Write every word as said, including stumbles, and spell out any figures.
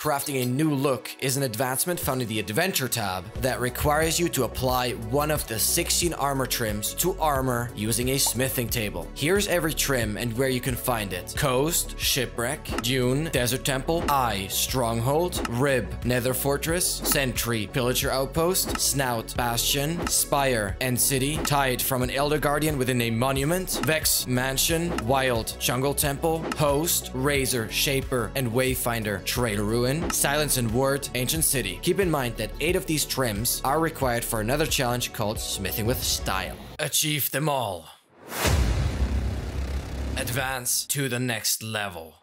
Crafting a New Look is an advancement found in the Adventure tab that requires you to apply one of the sixteen armor trims to armor using a smithing table. Here's every trim and where you can find it: Coast, Shipwreck, Dune, Desert Temple, Eye, Stronghold, Rib, Nether Fortress, Sentry, Pillager Outpost, Snout, Bastion, Spire, End City, Tied from an Elder Guardian within a Monument, Vex, Mansion, Wild, Jungle Temple, Host, Razor, Shaper, and Wayfinder, Trailruin, Silence and Word, Ancient City. Keep in mind that eight of these trims are required for another challenge called Smithing with Style. Achieve them all. Advance to the next level.